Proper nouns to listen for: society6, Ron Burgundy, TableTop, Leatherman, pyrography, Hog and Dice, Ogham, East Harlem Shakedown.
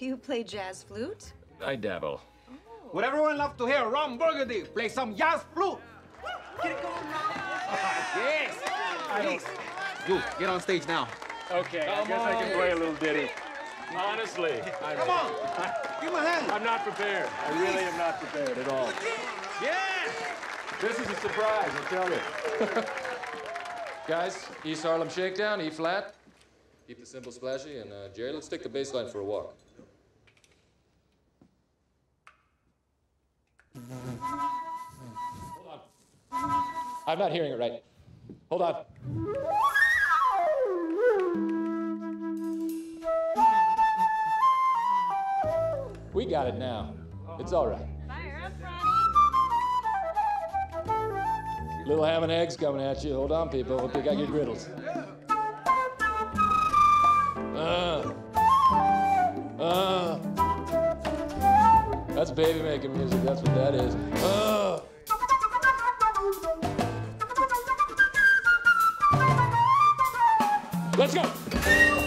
You play jazz flute? I dabble. Oh. Would everyone love to hear Ron Burgundy play some jazz flute? Get it going, Ron. Yes. Please. You, get on stage now. Okay, I guess I can play a little ditty. Honestly. Come on. Give me a hand. I'm not prepared. I really am not prepared at all. Yes! This is a surprise, I tell you. Guys, East Harlem Shakedown, E flat. Keep the cymbals splashy, and Jerry, let's take the bass line for a walk. Hold on. I'm not hearing it right. Hold on. We got it now. It's all right. Fire up, Ronnie. Little ham and eggs coming at you. Hold on, people. Hope you got your griddles. That's baby making music. That's what that is. Let's go.